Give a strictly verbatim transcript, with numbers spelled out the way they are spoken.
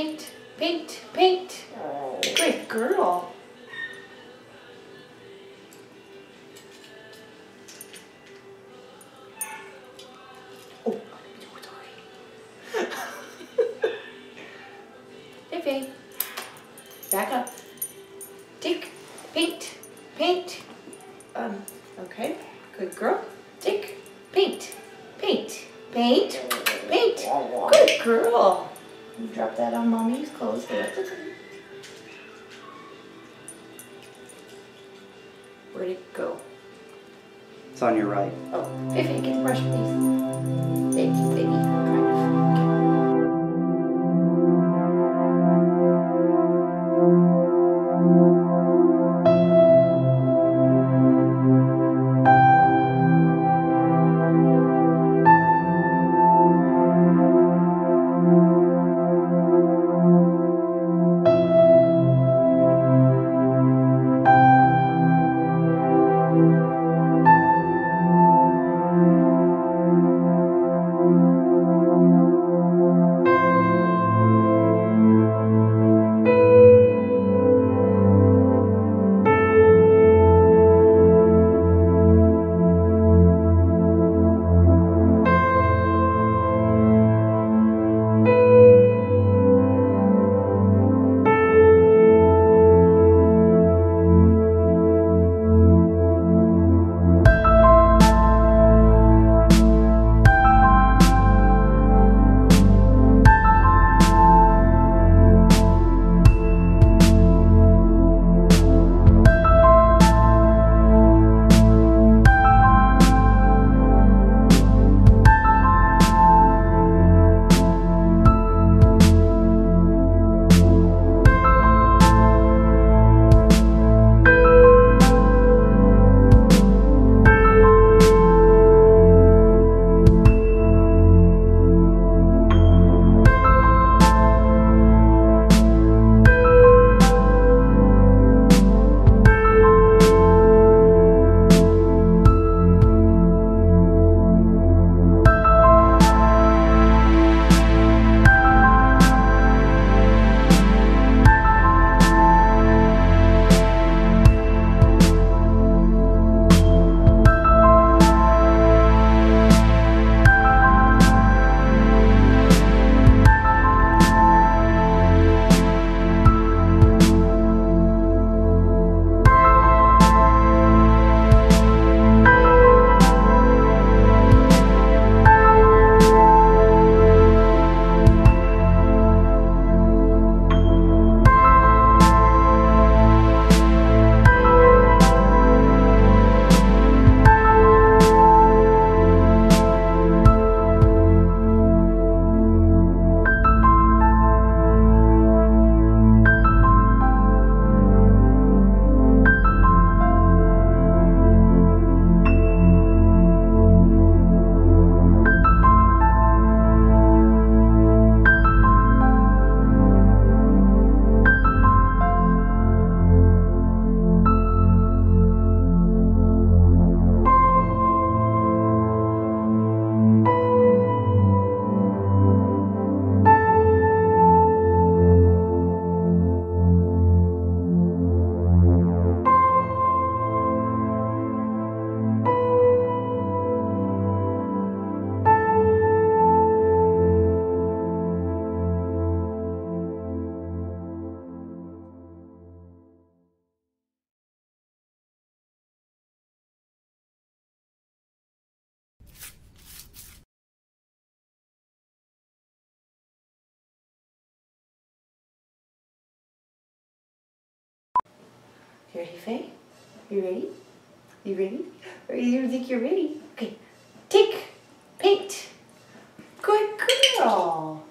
Paint, paint, paint. Great girl. Oh, sorry. Pepe, back up. Tick, paint, paint. Um, okay, good girl. Tick, paint, paint, paint, paint. Good girl. You drop that on mommy's clothes. Where'd it go? It's on your right. Oh, if you can brush, please. Thank you, baby. You ready, Faye? You ready? You ready? Or you think you're ready? Okay. Tick. Paint. Good girl.